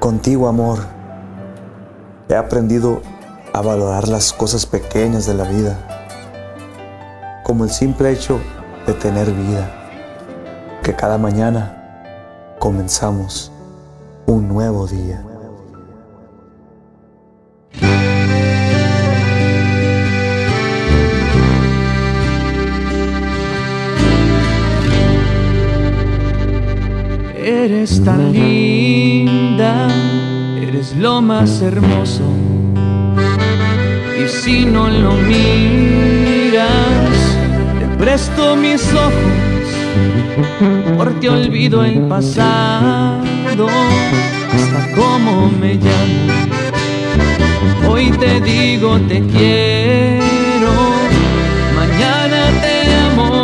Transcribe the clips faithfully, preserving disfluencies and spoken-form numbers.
Contigo, amor, he aprendido a valorar las cosas pequeñas de la vida, como el simple hecho de tener vida, que cada mañana comenzamos un nuevo día. Eres tan linda, eres lo más hermoso, y si no lo miras, te presto mis ojos, porque olvido el pasado, hasta cómo me llamo. Hoy te digo te quiero, mañana te amo.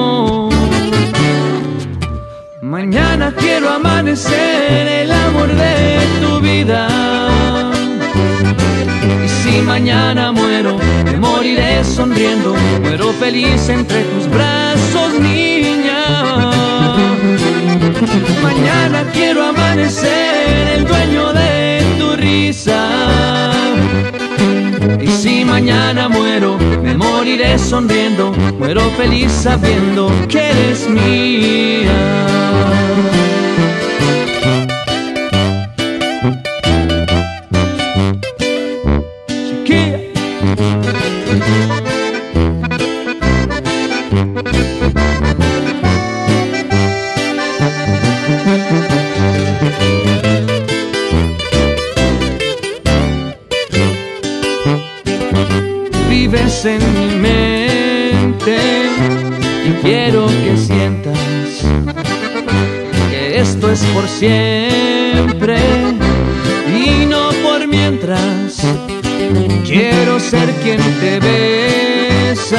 Mañana quiero amanecer el amor de tu vida, y si mañana muero, me moriré sonriendo, muero feliz entre tus brazos, niña. Mañana quiero amanecer el dueño de tu risa, y si mañana muero, me moriré sonriendo, muero feliz sabiendo que eres mía. Vives en mi mente y quiero que sientas que esto es por siempre y no por mientras. Quiero ser quien te besa,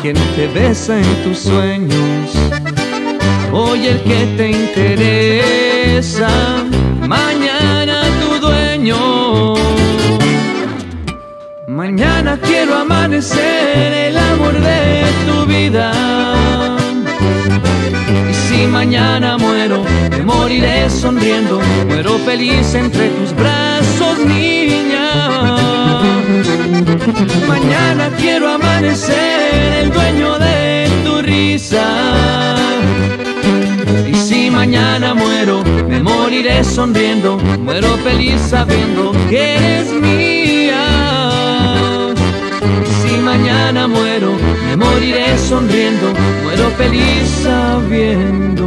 quien te besa en tus sueños, hoy el que te interesa, mañana tu dueño. Mañana quiero amanecer el amor de tu vida, y si mañana muero, me moriré sonriendo, muero feliz entre tus brazos, niña. Mañana quiero amanecer el dueño de tu risa, y si mañana muero, me moriré sonriendo, muero feliz sabiendo que eres mía. Y si mañana muero, me moriré sonriendo, muero feliz sabiendo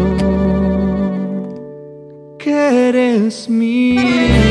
que eres mía.